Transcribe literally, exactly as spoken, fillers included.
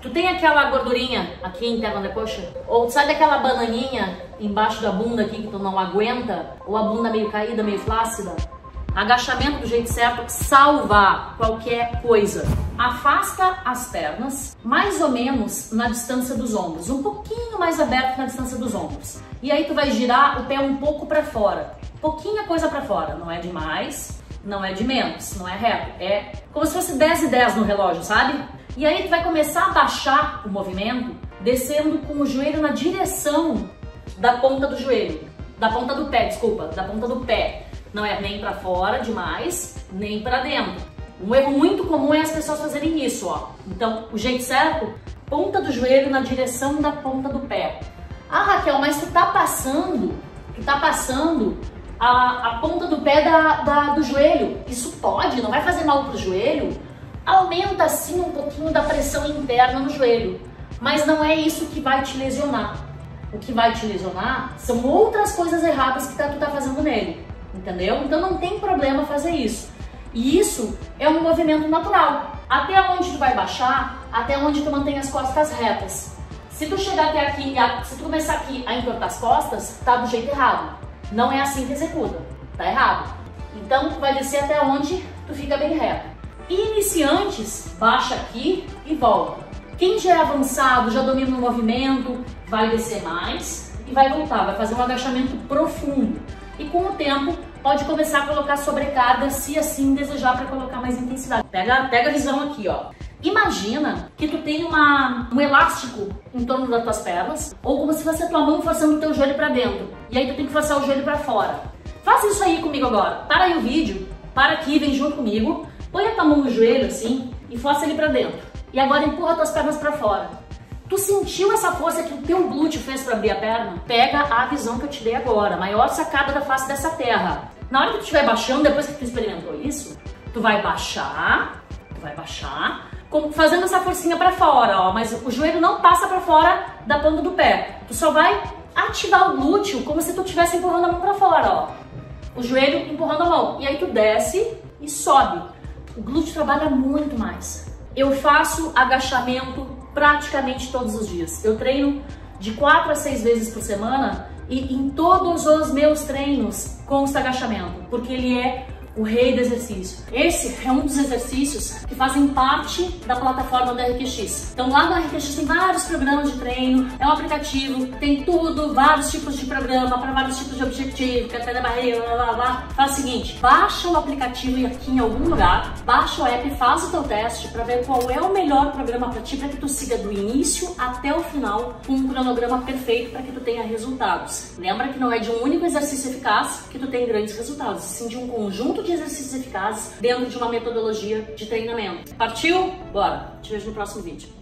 Tu tem aquela gordurinha aqui interna da coxa? Ou tu sabe aquela bananinha embaixo da bunda aqui que tu não aguenta? Ou a bunda meio caída, meio flácida? Agachamento do jeito certo salva qualquer coisa. Afasta as pernas mais ou menos na distância dos ombros, um pouquinho mais aberto na distância dos ombros. E aí tu vai girar o pé um pouco para fora, pouquinha coisa para fora, não é demais, não é de menos, não é reto, é como se fosse dez e dez no relógio, sabe? E aí tu vai começar a baixar o movimento, descendo com o joelho na direção da ponta do joelho, da ponta do pé, desculpa, da ponta do pé. Não é nem pra fora demais, nem pra dentro. Um erro muito comum é as pessoas fazerem isso, ó. Então, o jeito certo, ponta do joelho na direção da ponta do pé. Ah, Raquel, mas tu tá passando, tu tá passando a, a ponta do pé da, da, do joelho. Isso pode, não vai fazer mal pro joelho? Aumenta, assim, um pouquinho da pressão interna no joelho. Mas não é isso que vai te lesionar. O que vai te lesionar são outras coisas erradas que tu tá fazendo nele. Entendeu? Então não tem problema fazer isso. E isso é um movimento natural. Até onde tu vai baixar, até onde tu mantém as costas retas. Se tu chegar até aqui, se tu começar aqui a entortar as costas, tá do jeito errado. Não é assim que executa. Tá errado. Então tu vai descer até onde tu fica bem reto. Iniciantes, baixa aqui e volta. Quem já é avançado, já domina o movimento, vai descer mais e vai voltar. Vai fazer um agachamento profundo. E com o tempo, pode começar a colocar sobrecarga, se assim desejar, para colocar mais intensidade. Pega, pega a visão aqui, ó. Imagina que tu tem uma, um elástico em torno das tuas pernas, ou como se fosse a tua mão forçando o teu joelho para dentro. E aí tu tem que forçar o joelho para fora. Faça isso aí comigo agora. Para aí o vídeo, para aqui, vem junto comigo. Põe a tua mão no joelho, assim, e força ele para dentro. E agora empurra as tuas pernas para fora. Tu sentiu essa força que o teu glúteo fez para abrir a perna? Pega a visão que eu te dei agora, a maior sacada da face dessa terra. Na hora que tu estiver baixando, depois que tu experimentou isso, tu vai baixar, tu vai baixar, fazendo essa forcinha para fora, ó, mas o joelho não passa para fora da ponta do pé. Tu só vai ativar o glúteo como se tu estivesse empurrando a mão para fora, ó. O joelho empurrando a mão. E aí tu desce e sobe. O glúteo trabalha muito mais. Eu faço agachamento praticamente todos os dias. Eu treino de quatro a seis vezes por semana e em todos os meus treinos consta agachamento, porque ele é o rei do exercício. Esse é um dos exercícios que fazem parte da plataforma da R Q X. Então lá na R Q X tem vários programas de treino, é um aplicativo, tem tudo, vários tipos de programa, para vários tipos de objetivo, café da barriga, blá blá blá. Faz o seguinte, baixa o aplicativo aqui em algum lugar, baixa o app, faz o teu teste para ver qual é o melhor programa para ti, para que tu siga do início até o final com um cronograma perfeito para que tu tenha resultados. Lembra que não é de um único exercício eficaz que tu tem grandes resultados, sim de um conjunto de exercícios eficazes dentro de uma metodologia de treinamento. Partiu? Bora! Te vejo no próximo vídeo.